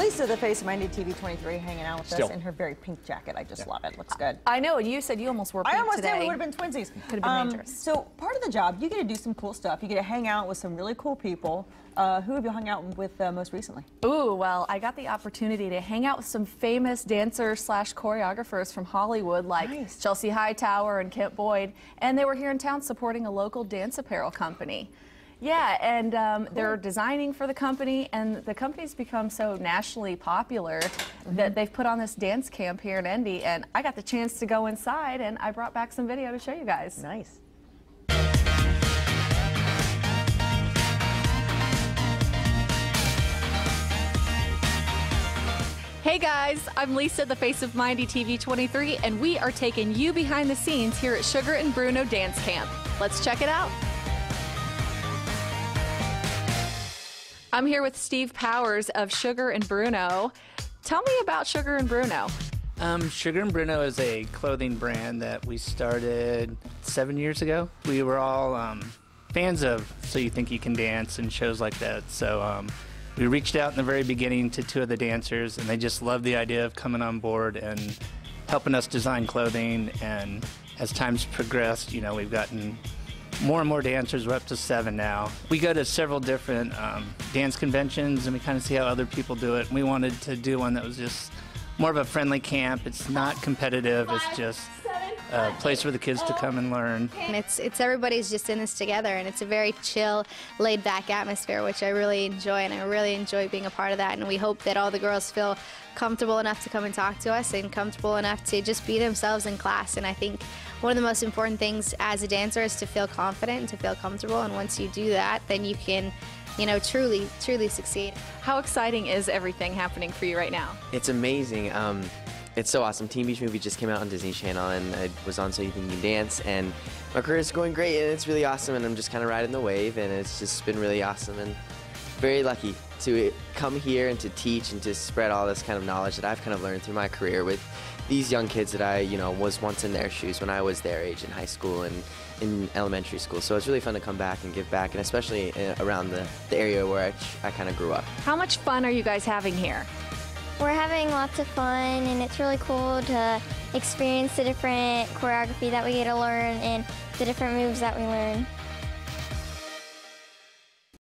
Lisa, the face of WNDY TV23, hanging out with us in her very pink jacket. I just love it. Looks good. I know. And you said you almost wore pink today. I almost did. We would have been twinsies. Could have been dangerous. So part of the job, you get to do some cool stuff. You get to hang out with some really cool people. Who have you hung out with most recently? Ooh, well, I got the opportunity to hang out with some famous dancers/choreographers from Hollywood, like Chelsea Hightower and Kent Boyd, and they were here in town supporting a local dance apparel company. Yeah, and they're designing for the company, and the company's become so nationally popular that they've put on this dance camp here in Indy, and I got the chance to go inside, and I brought back some video to show you guys. Nice. Hey guys, I'm Lisa, the face of WNDY TV23, and we are taking you behind the scenes here at Sugar and Bruno Dance Camp. Let's check it out. I'm here with Steve Powers of Sugar and Bruno. Tell me about Sugar and Bruno. Sugar and Bruno is a clothing brand that we started 7 years ago. We were all fans of So You Think You Can Dance and shows like that, so we reached out in the very beginning to two of the dancers, and they just loved the idea of coming on board and helping us design clothing. And as time's progressed, you know, we've gotten more and more dancers. We're up to 7 now. We go to several different dance conventions, and we kind of see how other people do it. And we wanted to do one that was just more of a friendly camp. It's not competitive. It's just a place for the kids to come and learn. And it's everybody's just in this together, and it's a very chill, laid-back atmosphere, which I really enjoy, and I really enjoy being a part of that. And we hope that all the girls feel comfortable enough to come and talk to us, and comfortable enough to just be themselves in class. And I think one of the most important things as a dancer is to feel confident and to feel comfortable. And once you do that, then you can, you know, truly succeed. How exciting is everything happening for you right now? It's amazing. It's so awesome. Teen Beach Movie just came out on Disney Channel, and I was on So You Think You Can Dance, and my career is going great, and it's really awesome, and I'm just kind of riding the wave, and it's just been really awesome, and very lucky to come here and to teach and to spread all this kind of knowledge that I've kind of learned through my career with these young kids that I, you know, was once in their shoes when I was their age in high school and in elementary school. So it's really fun to come back and give back, and especially around the area where I kind of grew up. How much fun are you guys having here? We're having lots of fun, and it's really cool to experience the different choreography that we get to learn and the different moves that we learn.